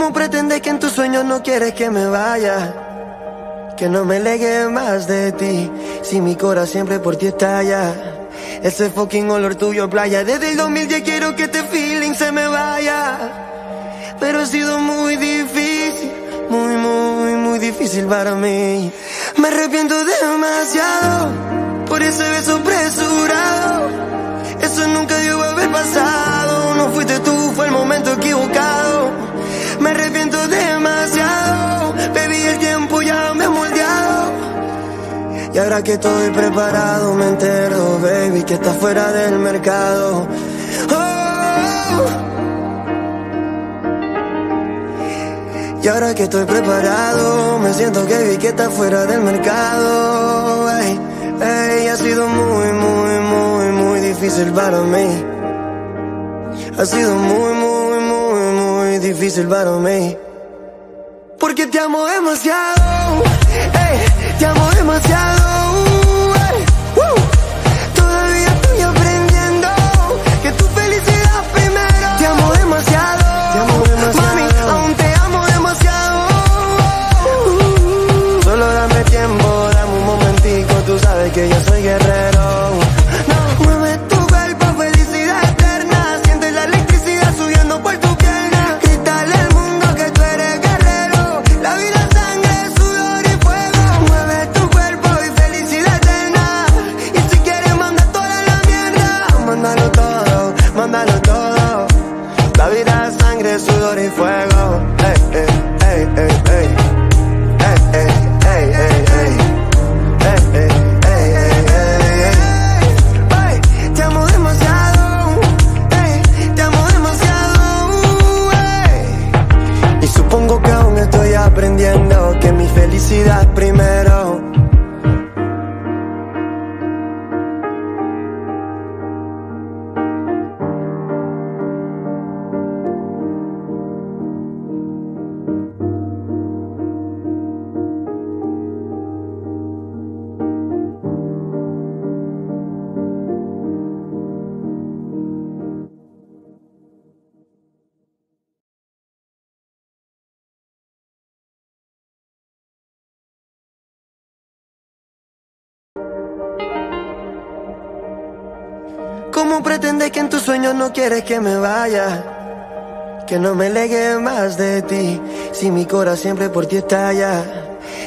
¿Cómo pretendes que en tus sueños no quieres que me vaya? Que no me aleje más de ti, si mi corazón siempre por ti estalla. Ese fucking olor tuyo playa, desde el 2010 quiero que este feeling se me vaya. Pero ha sido muy difícil, muy, muy, muy difícil para mí. Me arrepiento demasiado por ese beso apresurado. Eso nunca debió haber pasado, no fuiste tú, fue el momento equivocado. Me arrepiento demasiado, baby, el tiempo ya me ha moldeado. Y ahora que estoy preparado me entero, baby, que estás fuera del mercado. Y ahora que estoy preparado me siento que vi que estás fuera del mercado. Ey, ey, ha sido muy, muy, muy, muy difícil para mí. Ha sido muy, muy, muy, muy difícil para mí. Porque te amo demasiado, ey, te amo demasiado, ey, todavía estoy aprendiendo que tu felicidad primero. Te amo demasiado, te amo demasiado. Mami, aún te amo demasiado. Solo dame tiempo, dame un momentico, tú sabes que yo soy guerrero. No, mueve tu cuerpo, felicidad eterna. Siente la electricidad subiendo por tu pierna. Grítale al mundo que tú eres guerrero. La vida es sangre, sudor y fuego. Mueve tu cuerpo y felicidad eterna. Y si quieres manda toda la mierda. Mándalo todo, mándalo todo. La vida es sangre, sudor y fuego. Ey, ey, ey, ey, ey. Ey, ey, ey, ey, ey. Ey, ey. Supongo que aún estoy aprendiendo que mi felicidad primero. ¿Cómo pretendes que en tus sueños no quieres que me vaya? Que no me aleje más de ti, si mi corazón siempre por ti estalla.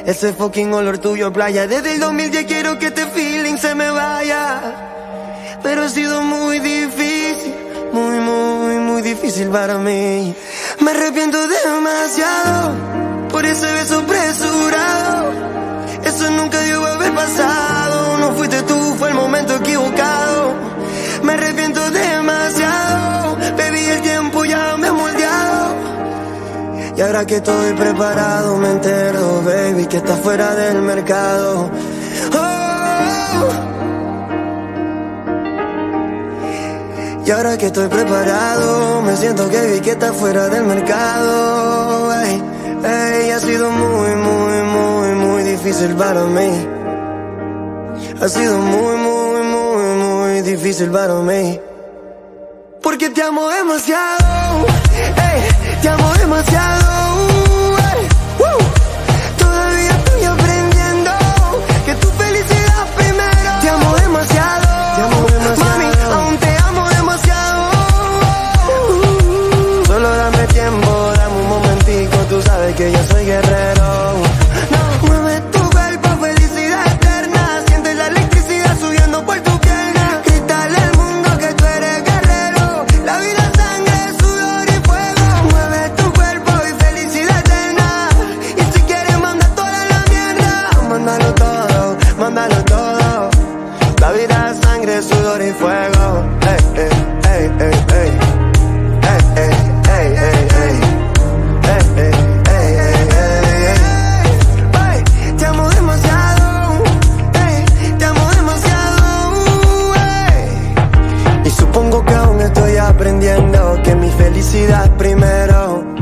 Ese fucking olor tuyo playa, desde el 2010 quiero que este feeling se me vaya. Pero ha sido muy difícil, muy, muy, muy difícil para mí. Me arrepiento demasiado por ese beso apresurado. Eso nunca debió haber pasado, no fuiste tú, fue el momento equivocado. Me arrepiento demasiado, baby, el tiempo ya me ha moldeado. Y ahora que estoy preparado me entero, baby, que estás fuera del mercado. Y ahora que estoy preparado me siento que vi que estás fuera del mercado. Ey, ey, ha sido muy, muy, muy, muy difícil para mí. Ha sido muy, muy difícil para mí. Porque te amo demasiado, ey, te amo demasiado, ey, todavía estoy aprendiendo que tu felicidad primero. Te amo demasiado, te amo demasiado. Mami, aún te amo demasiado. Solo dame tiempo, dame un momentico, tú sabes que yo soy guerrero. No, mueve tu cuerpo, felicidad eterna. Siente la electricidad subiendo por tu piel. Fuego, ey, ey, ey, ey, ey, ey, ey, ey, ey, ey, ey, ey, ey, ey, te amo demasiado, ey, te amo demasiado, ey. Y supongo que aún estoy aprendiendo que mi felicidad primero.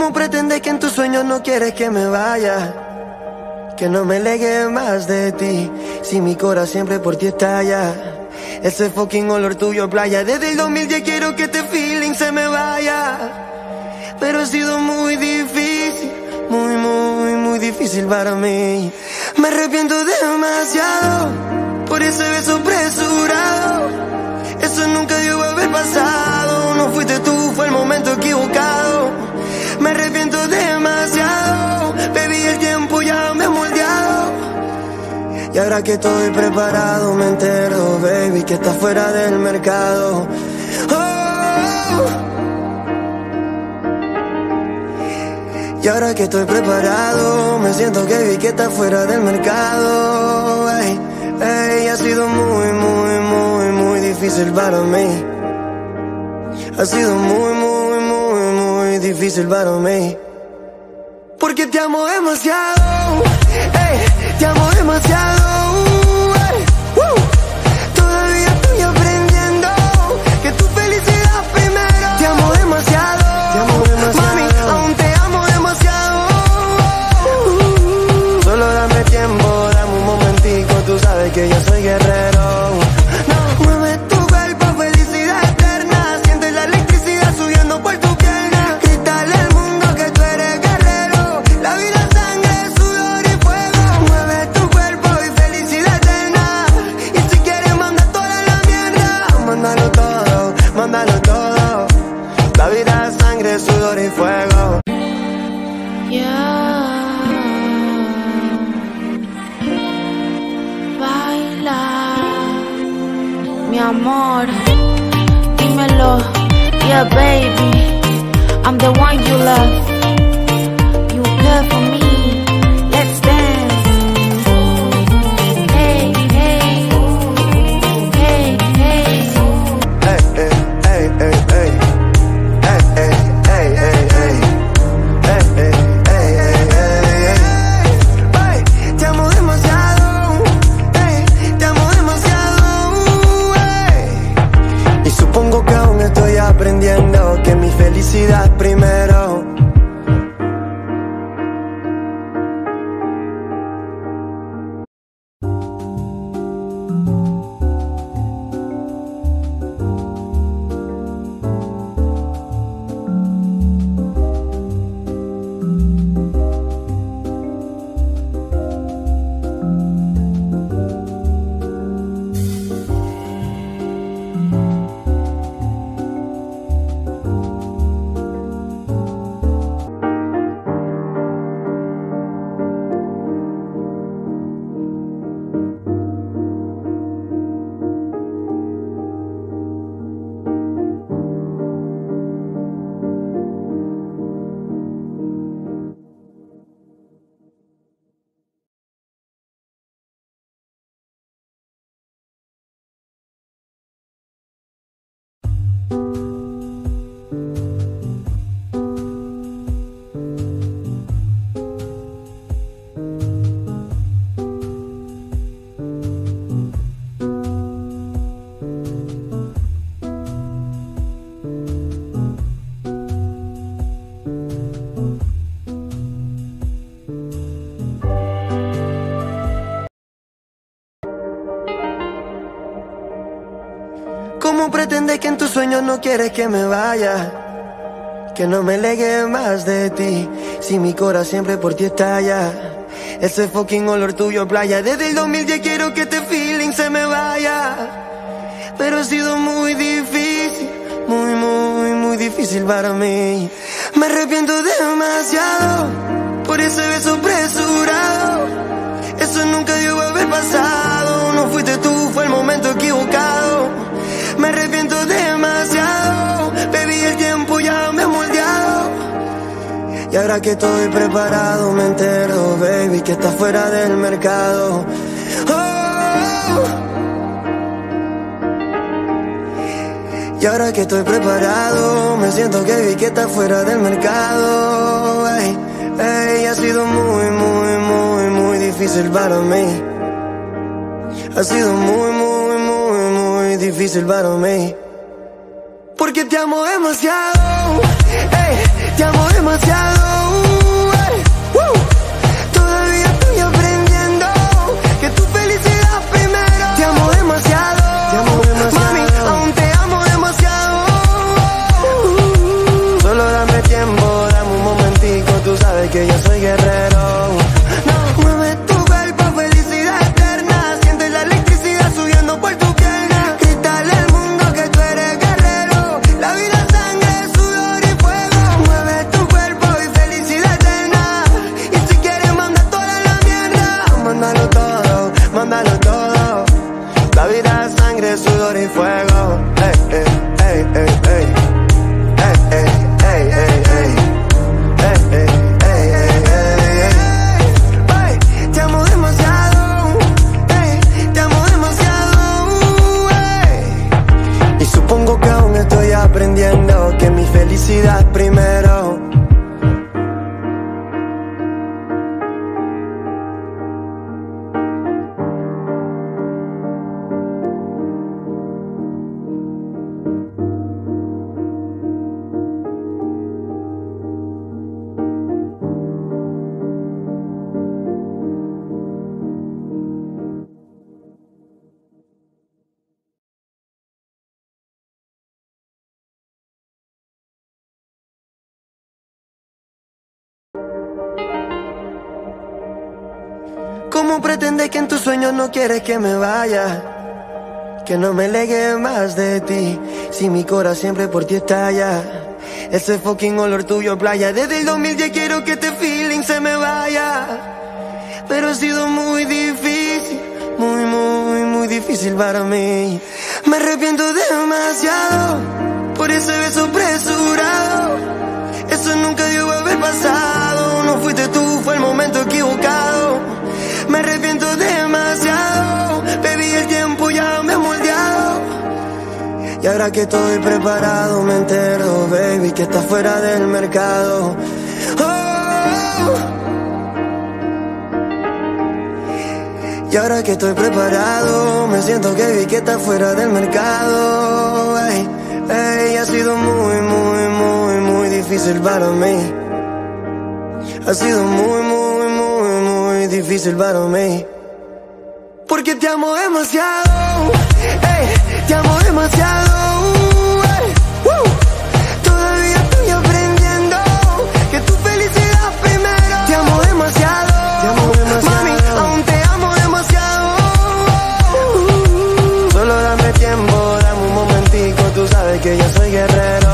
¿Cómo pretendes que en tus sueños no quieres que me vaya? Que no me aleje más de ti, si mi corazón siempre por ti estalla. Ese fucking olor tuyo a playa. Desde el 2010 quiero que este feeling se me vaya, pero ha sido muy difícil, muy, muy, muy difícil para mí. Me arrepiento demasiado por ese beso apresurado. Eso nunca debió haber pasado. No fuiste tú, fue el momento equivocado. Me arrepiento demasiado, baby, el tiempo ya me ha moldeado. Y ahora que estoy preparado me entero, baby, que estás fuera del mercado. Y ahora que estoy preparado me siento que vi que estás fuera del mercado. Ey, ey, ha sido muy, muy, muy, muy difícil para mí. Ha sido muy, muy, muy, muy difícil para mí. Porque te amo demasiado, ey, te amo demasiado, ey, todavía estoy aprendiendo que tu felicidad primero. Te amo demasiado, te amo demasiado. Mami, aún te amo demasiado. Solo dame tiempo, dame un momentico, tú sabes que yo soy guerrero. No, mueve tu cuerpo, felicidad eterna. Siente la electricidad subiendo por tu pierna. Grítale al mundo que tú eres guerrero. La vida es sangre, sudor y fuego. Mueve tu cuerpo y felicidad eterna. Y si quieres manda toda la mierda. Mándalo todo, mándalo todo. La vida es sangre, sudor y fuego. Mi amor, dímelo, yeah baby, I'm the one you love, you care for me, let's dance, hey, hey, hey, hey, hey, hey, hey, hey, hey, hey, hey, hey, hey, hey, hey, hey, hey, hey, te amo demasiado, hey, te amo demasiado. Supongo que aún estoy aprendiendo que mi felicidad primero. ¿Cómo pretendes que en tus sueños no quieres que me vaya? Que no me aleje más de ti, si mi corazón siempre por ti estalla. Ese fucking olor tuyo a playa. Desde el 2010 quiero que este feeling se me vaya, pero ha sido muy difícil, muy, muy, muy difícil para mí. Me arrepiento demasiado por ese beso apresurado. Eso nunca debió haber pasado. No fuiste tú, fue el momento equivocado. Me arrepiento demasiado, baby, el tiempo ya me ha moldeado. Y ahora que estoy preparado me entero, baby, que estás fuera del mercado. Y ahora que estoy preparado me siento que vi que estás fuera del mercado. Ey, ey, ha sido muy, muy, muy, muy difícil para mí. Ha sido muy, muy, muy difícil para mí. porque te amo demasiado, ey, te amo demasiado, ey, todavía estoy aprendiendo que tu felicidad primero. Te amo demasiado, mami, aún te amo demasiado. Solo dame tiempo, dame un momentico, tú sabes que yo soy guerrero. ¿Cómo pretendes que en tus sueños no quieres que me vaya? Que no me aleje más de ti, si mi corazón siempre por ti estalla. Ese fucking olor tuyo playa, desde el 2010 quiero que este feeling se me vaya. Pero ha sido muy difícil, muy difícil para mí. Me arrepiento demasiado, por ese beso apresurado. Eso nunca debió haber pasado, no fuiste tú, fue el momento equivocado. Me arrepiento demasiado, baby, el tiempo ya me ha moldeado. Y ahora que estoy preparado me entero, baby, que estás fuera del mercado. Y ahora que estoy preparado me siento, baby, que estás fuera del mercado. Ey, ey, ha sido muy difícil para mí. Ha sido muy difícil para mí, porque te amo demasiado, ey, te amo demasiado, ey, todavía estoy aprendiendo que tu felicidad primero. Te amo demasiado, mami, aún te amo demasiado. Solo dame tiempo, dame un momentico, tú sabes que yo soy guerrero.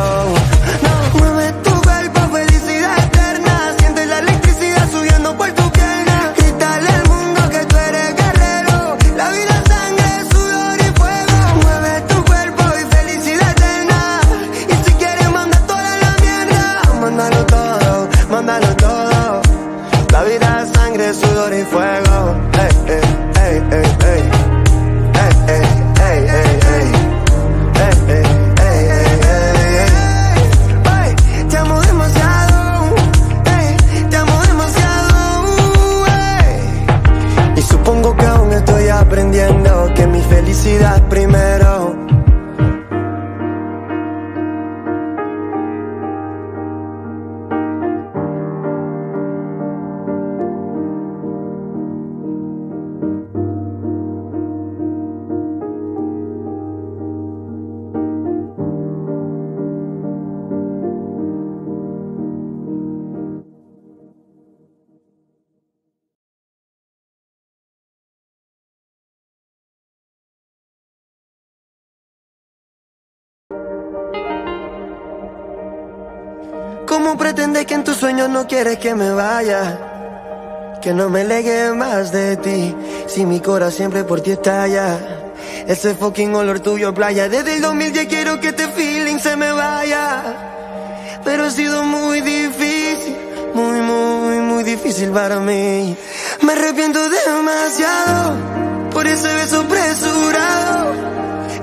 ¿Cómo pretendes que en tus sueños no quieres que me vaya? Que no me aleje más de ti, si mi corazón siempre por ti estalla. Ese fucking olor tuyo playa, desde el 2010 quiero que este feeling se me vaya. Pero ha sido muy difícil, muy difícil para mí. Me arrepiento demasiado, por ese beso apresurado.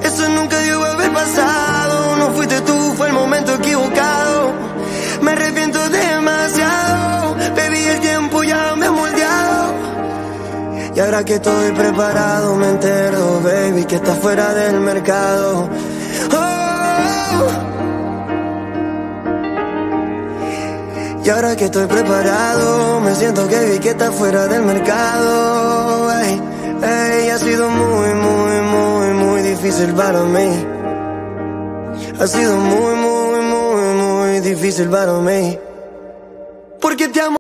Eso nunca debió haber pasado, no fuiste tú, fue el momento equivocado. Me arrepiento demasiado, baby, el tiempo ya me ha moldeado. Y ahora que estoy preparado me entero, baby, que estás fuera del mercado. Y ahora que estoy preparado, me siento que vi que está fuera del mercado. Ey, ey, ha sido muy, muy, muy, muy difícil para mí. Ha sido muy, muy, muy, muy difícil para mí. Porque te amo.